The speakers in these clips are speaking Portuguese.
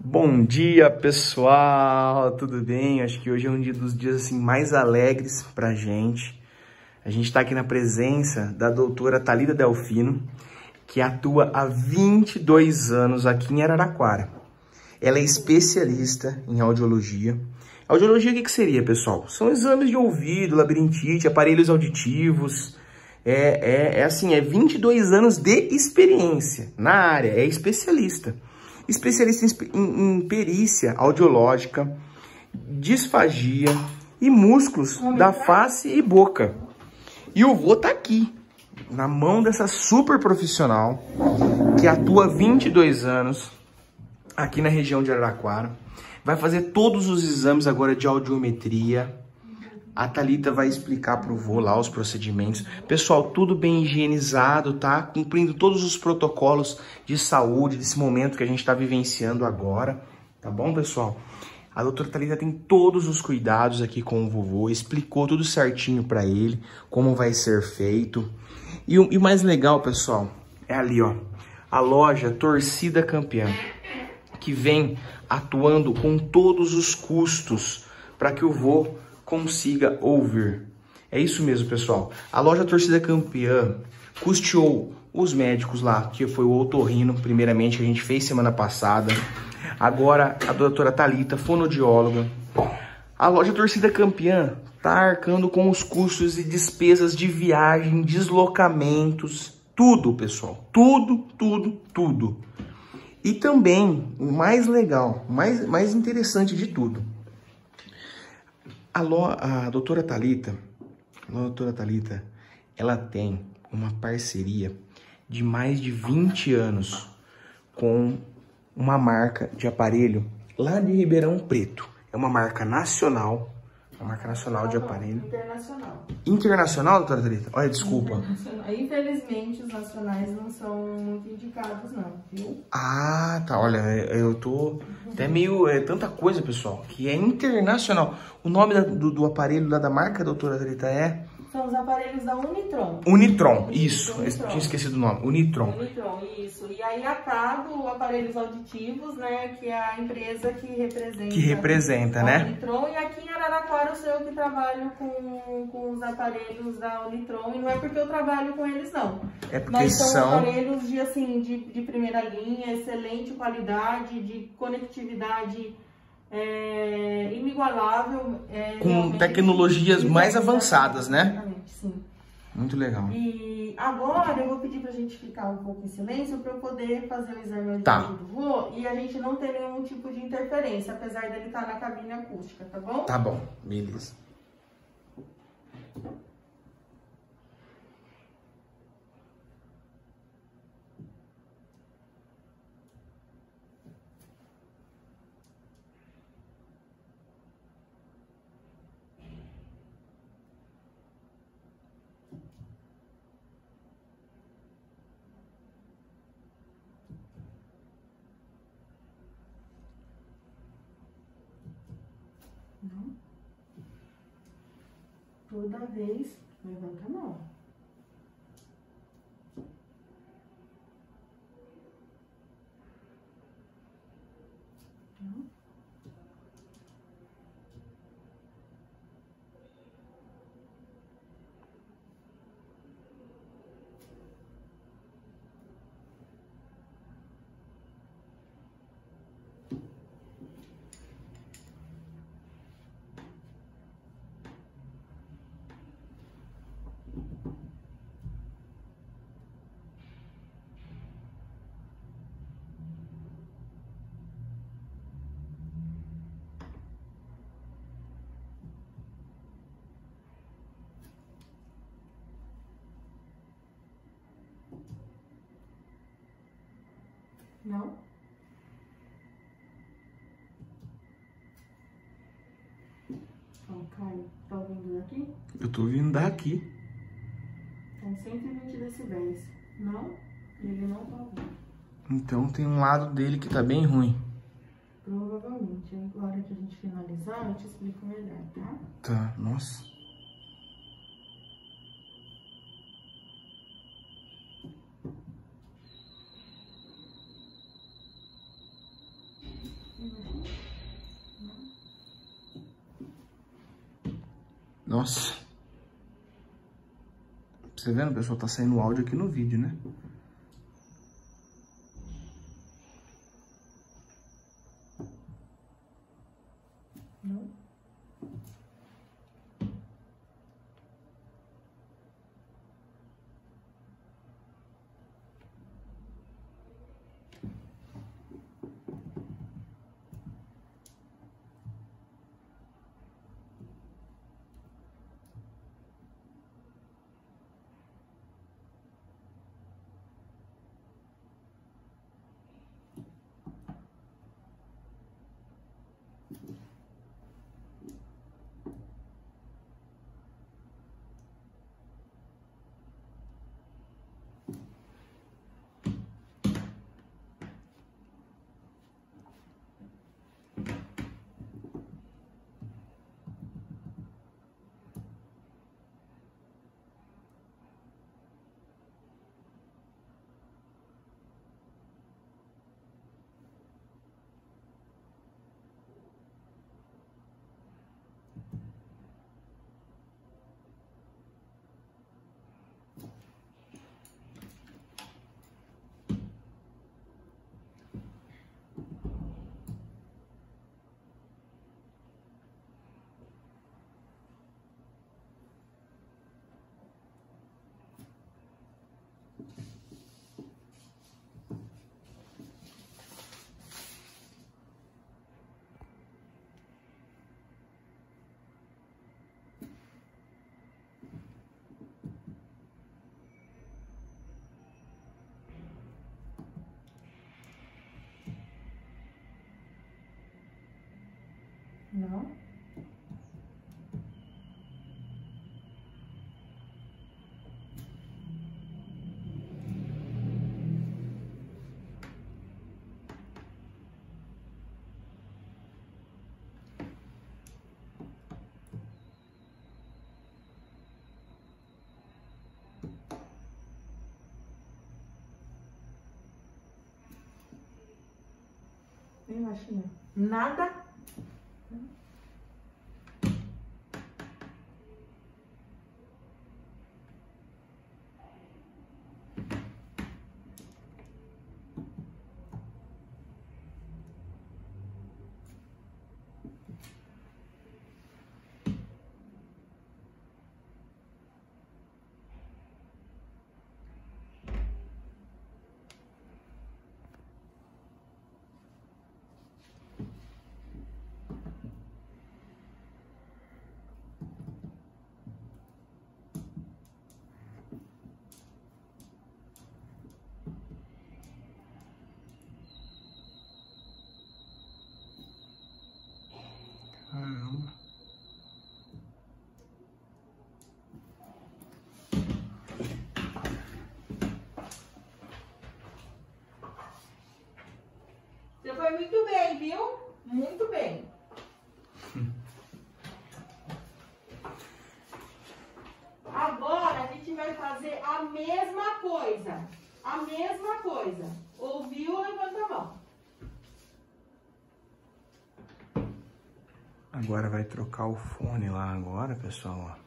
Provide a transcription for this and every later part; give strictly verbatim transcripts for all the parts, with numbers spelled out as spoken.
Bom dia, pessoal, tudo bem? Acho que hoje é um dos dias assim mais alegres pra gente. A gente tá aqui na presença da doutora Thalita Delfino, que atua há vinte e dois anos aqui em Araraquara. Ela é especialista em audiologia. Audiologia, o que que seria, pessoal? São exames de ouvido, labirintite, aparelhos auditivos. É, é, é assim, é vinte e dois anos de experiência na área, é especialista. Especialista em, em perícia audiológica, disfagia e músculos da face e boca. E o vô tá aqui, na mão dessa super profissional, que atua há vinte e dois anos aqui na região de Araraquara. Vai fazer todos os exames agora de audiometria. A Thalita vai explicar pro vô lá os procedimentos. Pessoal, tudo bem higienizado, tá? Cumprindo todos os protocolos de saúde desse momento que a gente tá vivenciando agora. Tá bom, pessoal? A doutora Thalita tem todos os cuidados aqui com o vovô. Explicou tudo certinho pra ele, como vai ser feito. E o, e o mais legal, pessoal, é ali, ó. A loja Torcida Campeã, que vem atuando com todos os custos para que o vô consiga ouvir. É isso mesmo, pessoal. A loja Torcida Campeã custeou os médicos lá, que foi o otorrino, primeiramente, que a gente fez semana passada. Agora, a doutora Thalita, fonoaudióloga. A loja Torcida Campeã tá arcando com os custos e despesas de viagem, deslocamentos, tudo, pessoal. Tudo, tudo, tudo. E também, o mais legal, o mais, mais interessante de tudo, A, a doutora Thalita, a doutora Thalita, ela tem uma parceria de mais de vinte anos com uma marca de aparelho lá de Ribeirão Preto. É uma marca nacional, uma marca nacional não, de aparelho. Não, internacional. Internacional, doutora Thalita? Olha, desculpa. Infelizmente, os nacionais não são muito indicados, não, viu? Ah, tá. Olha, eu tô... É meio, é tanta coisa, pessoal, que é internacional. O nome da, do, do aparelho lá da marca, doutora Thalita, é? São os aparelhos da Unitron. Unitron, isso. Unitron. Eu tinha esquecido o nome. Unitron. Unitron, isso. E aí a Cabo, Aparelhos Auditivos, né, que é a empresa que representa. Que representa, né? Unitron. E aqui em Araraquara eu sou eu que trabalho com, com os aparelhos da Unitron. E não é porque eu trabalho com eles, não. É porque Mas são... são aparelhos de, assim, de, de primeira linha, excelente qualidade, de conectividade... É, inigualável, é, com tecnologias mais avançadas, né? Sim. Muito legal. E agora eu vou pedir pra gente ficar um pouco em silêncio pra eu poder fazer o exame tá. do vovô e a gente não ter nenhum tipo de interferência, apesar dele estar na cabine acústica, tá bom? Tá bom, beleza. Não. Toda vez levanta a mão. Não. Não. Então, Caio, tá ouvindo daqui? Eu tô ouvindo daqui. Tem cento e vinte decibéis. Não, ele não tá ouvindo. Então tem um lado dele que tá bem ruim. Provavelmente. Agora que a gente finalizar, eu te explico melhor, tá? Tá, nossa. Nossa. Você vendo, pessoal? Tá saindo o áudio aqui no vídeo, né? Não. Não. Eu acho que não. Nada. Você foi muito bem, viu? Muito bem. Agora a gente vai fazer a mesma coisa. A mesma coisa. Ouviu? Levanta a mão. Agora vai trocar o fone lá agora, pessoal,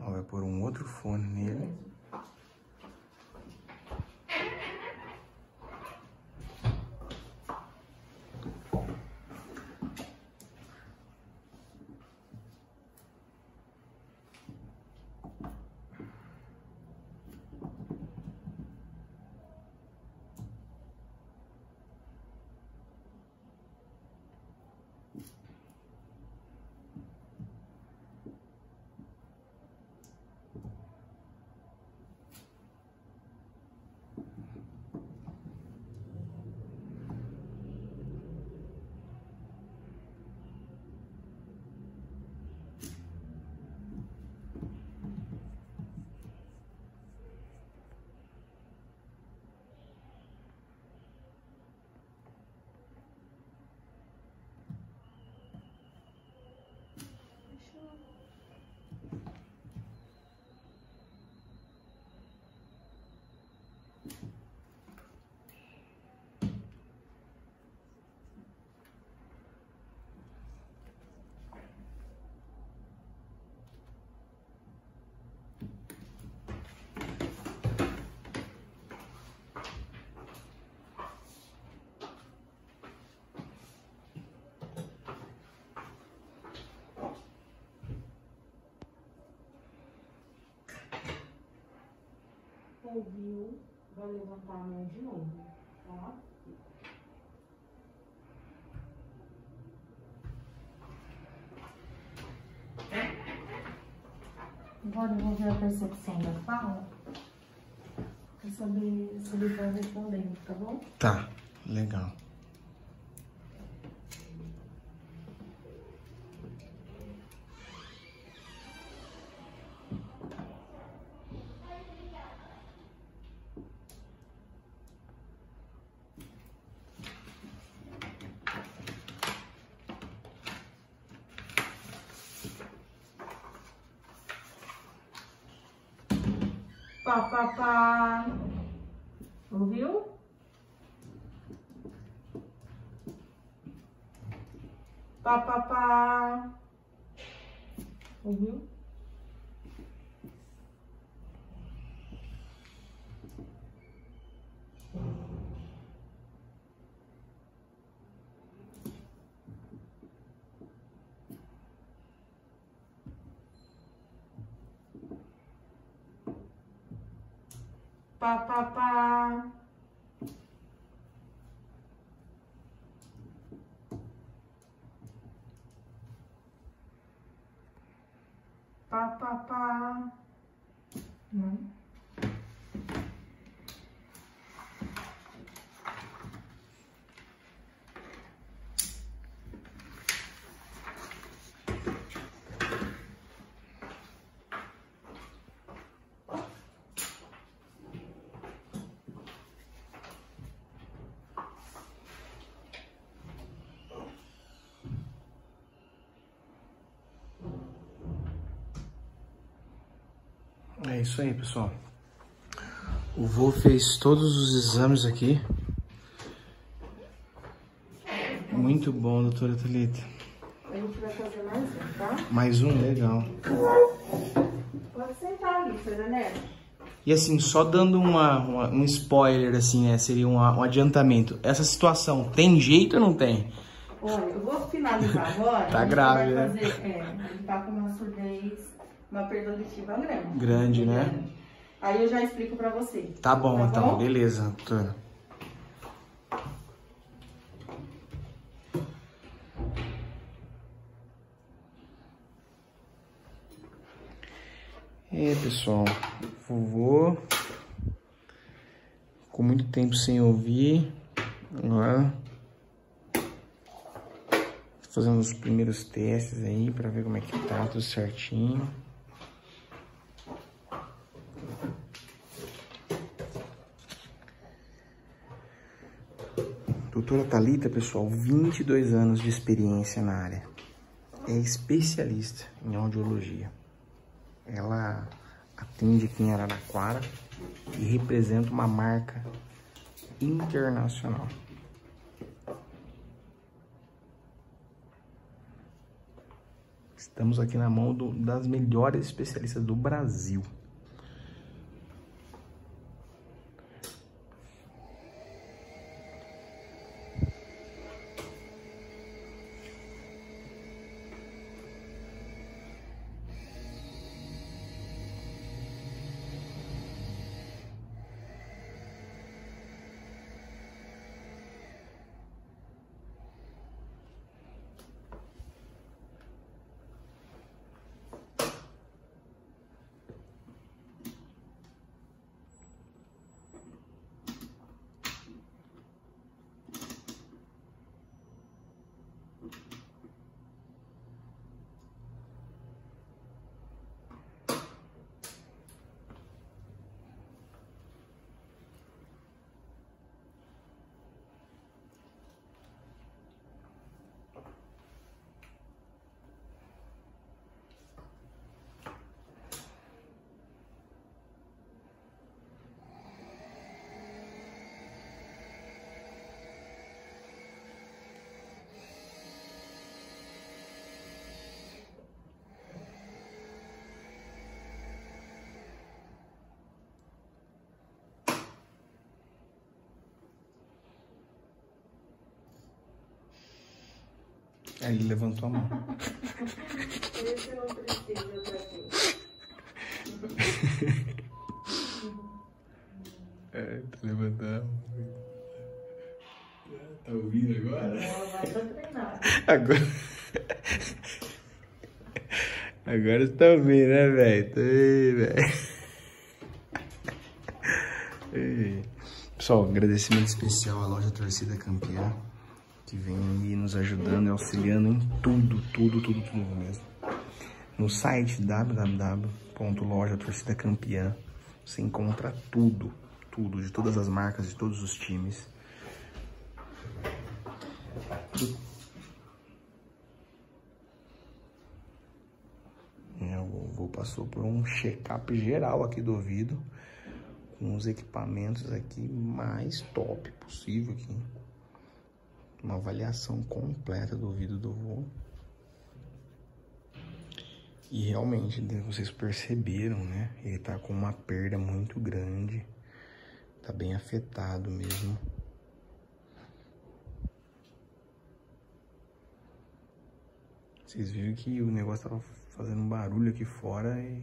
ó. Ó, vai pôr um outro fone nele. ouviu, vai levantar a mão de novo, tá? Agora eu vou ver a percepção da fala pra saber se ele vai respondendo, tá bom? Tá, legal. Pá, pá, pá. Ouviu? Pá, pá, pá. Ouviu? Pá, pá, pá. Pá, pá, pá. Não. É isso aí, pessoal. O vô fez todos os exames aqui. Muito bom, doutora Thalita. A gente vai fazer mais um, tá? Mais um, legal. Pode sentar ali, Fernanda Neto. E assim, só dando uma, uma, um spoiler, assim, né? Seria um, um adiantamento. Essa situação tem jeito ou não tem? Olha, eu vou finalizar agora. Tá grave, né? Fazer, é, ele tá com uma surdez. Uma perda auditiva grande. Grande, né? Grande. Aí eu já explico pra você. Tá bom, tá então. Bom? Beleza, doutora. É, pessoal. Vovô. Ficou muito tempo sem ouvir. Agora. Tô fazendo os primeiros testes aí pra ver como é que tá, tudo certinho. Doutora Thalita, pessoal, vinte e dois anos de experiência na área. É especialista em audiologia. Ela atende aqui em Araraquara e representa uma marca internacional. Estamos aqui na mão do, das melhores especialistas do Brasil. Aí ele levantou a mão. Esse não precisa, Levantar. Tá ouvindo agora? Agora. Agora você tá ouvindo, né, velho? Tá aí, velho. Pessoal, agradecimento especial à loja Torcida Campeã, que vem aí nos ajudando e auxiliando em tudo, tudo, tudo, tudo mesmo. No site w w w ponto loja torcida campeã você encontra tudo, tudo, de todas as marcas, de todos os times. O vovô passou por um check-up geral aqui do ouvido, com os equipamentos aqui mais top possível aqui. Uma avaliação completa do ouvido do vovô. E realmente, vocês perceberam, né? Ele tá com uma perda muito grande. Tá bem afetado mesmo. Vocês viram que o negócio tava fazendo barulho aqui fora e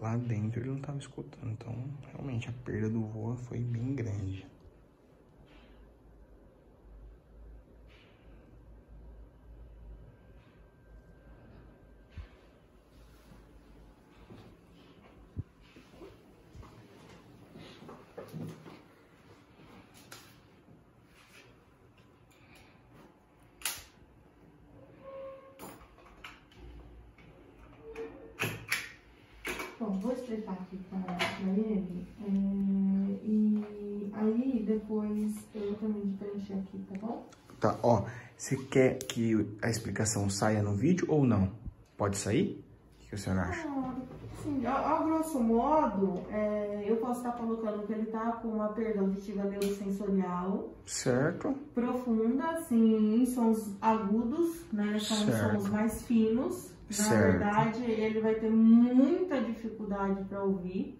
lá dentro ele não tava escutando. Então, realmente, a perda do voo foi bem grande. Bom, vou explicar aqui para ele, é, e aí depois eu termino de preencher aqui, tá bom? Tá, ó, você quer que a explicação saia no vídeo ou não? Pode sair? O que a senhora acha? Ah, sim, a, a grosso modo, é, eu posso estar colocando que ele tá com uma perda auditiva neurosensorial. Certo. Profunda, assim, em sons agudos, né, são sons mais finos. Na certo. Verdade, ele vai ter muita dificuldade para ouvir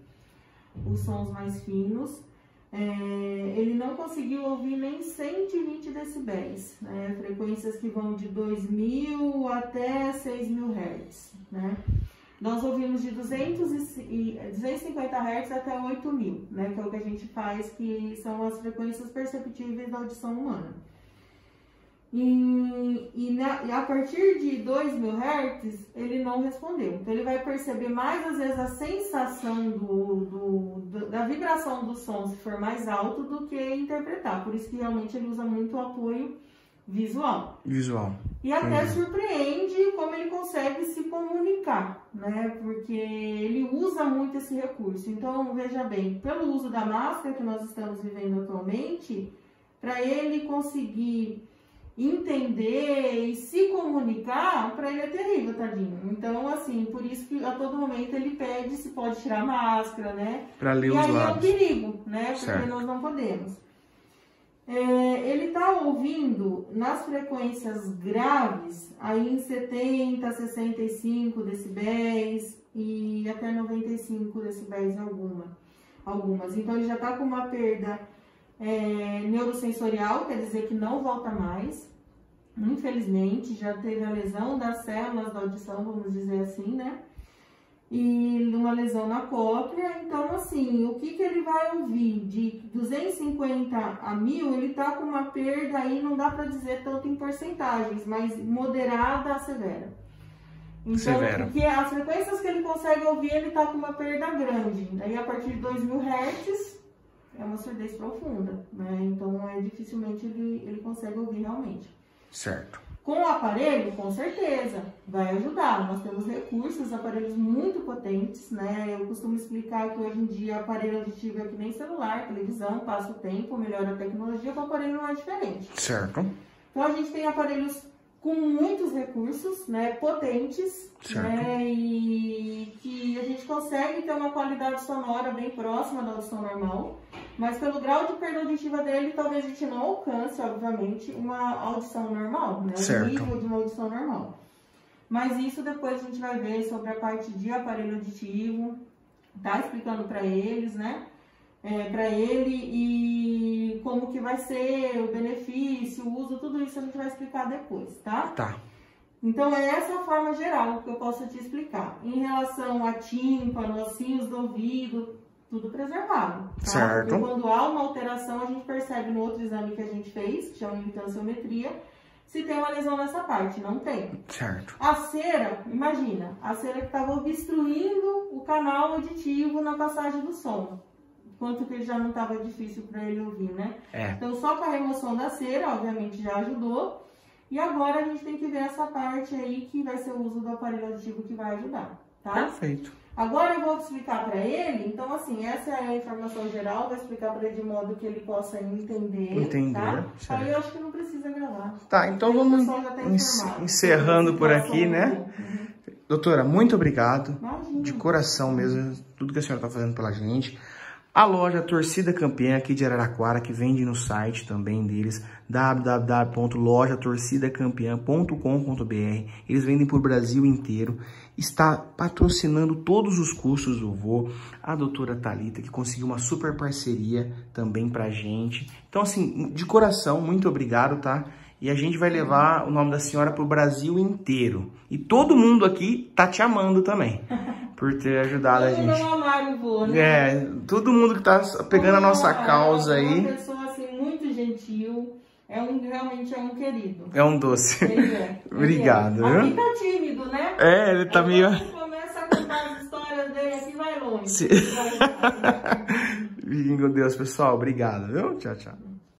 os sons mais finos. É, ele não conseguiu ouvir nem cento e vinte decibéis, né? Frequências que vão de dois mil até seis mil hertz, né? Nós ouvimos de duzentos e cinquenta hertz até oito mil, né? Que é o que a gente faz, que são as frequências perceptíveis da audição humana. E, e, na, e a partir de dois mil hertz, ele não respondeu. Então, ele vai perceber mais, às vezes, a sensação do, do, do, da vibração do som, se for mais alto, do que interpretar. Por isso que, realmente, ele usa muito o apoio visual. Visual. E até Entendi. Surpreende como ele consegue se comunicar, né? Porque ele usa muito esse recurso. Então, veja bem, pelo uso da máscara que nós estamos vivendo atualmente, para ele conseguir entender e se comunicar, para ele é terrível, tadinho. Então, assim, por isso que a todo momento ele pede se pode tirar a máscara, né? Pra ler os lados. E aí é um perigo, né? Porque nós não podemos. É, ele tá ouvindo nas frequências graves, aí em setenta, sessenta e cinco decibéis e até noventa e cinco decibéis alguma, algumas. Então, ele já tá com uma perda É, neurosensorial, quer dizer que não volta mais, infelizmente, já teve a lesão das células da audição, vamos dizer assim, né? E uma lesão na cópia. Então, assim, o que que ele vai ouvir? De duzentos e cinquenta a mil, ele tá com uma perda aí, não dá pra dizer tanto em porcentagens, mas moderada a severa. Então, severo. Porque as frequências que ele consegue ouvir, ele tá com uma perda grande. Daí, a partir de dois mil hertz, é uma surdez profunda, né? Então, é, dificilmente ele, ele consegue ouvir realmente. Certo. Com o aparelho, com certeza, vai ajudar. Nós temos recursos, aparelhos muito potentes, né? Eu costumo explicar que hoje em dia, aparelho auditivo é que nem celular, televisão, passa o tempo, melhora a tecnologia, o aparelho não é diferente. Certo. Então, a gente tem aparelhos com muitos recursos, né, potentes, né, e que a gente consegue ter uma qualidade sonora bem próxima da audição normal, mas pelo grau de perda auditiva dele, talvez a gente não alcance, obviamente, uma audição normal, né, o nível de uma audição normal. Mas isso depois a gente vai ver sobre a parte de aparelho auditivo, tá explicando para eles, né, é, para ele e como que vai ser o benefício, o uso, tudo isso a gente vai explicar depois, tá? Tá. Então, é essa a forma geral que eu posso te explicar. Em relação a tímpano, ossinhos do ouvido, tudo preservado. Tá? Certo. Porque quando há uma alteração, a gente percebe no outro exame que a gente fez, que chama intensiometria, se tem uma lesão nessa parte. Não tem. Certo. A cera, imagina, a cera que estava obstruindo o canal auditivo na passagem do som. Quanto que já não estava difícil para ele ouvir, né? É. Então, só com a remoção da cera, obviamente, já ajudou. E agora a gente tem que ver essa parte aí, que vai ser o uso do aparelho auditivo que vai ajudar, tá? Perfeito. Agora eu vou explicar para ele, então assim, essa é a informação geral, vou explicar para ele de modo que ele possa entender, entender tá? Certo. Aí eu acho que não precisa gravar. Tá, então vamos tá encerrando por aqui, né? Uhum. Doutora, muito obrigado, imagina, de coração mesmo, tudo que a senhora tá fazendo pela gente. A loja Torcida Campeã aqui de Araraquara, que vende no site também deles, w w w ponto loja torcida campeã ponto com ponto b r. Eles vendem por Brasil inteiro. Está patrocinando todos os cursos do vovô. A doutora Thalita, que conseguiu uma super parceria também pra gente. Então, assim, de coração, muito obrigado, tá? E a gente vai levar o nome da senhora pro Brasil inteiro. E todo mundo aqui tá te amando também. Por ter ajudado todo a gente. Todo mundo vou, né? É, todo mundo que tá pegando todo a nossa amado, causa aí. É uma pessoa, assim, muito gentil. É um, realmente é um querido. É um doce. Ele é. Obrigado. Ele é. Aqui tá tímido, né? É, ele tá é meio... começa a contar as histórias dele, assim vai longe. Sim. Meu Deus, pessoal. Obrigado, viu? Tchau, tchau.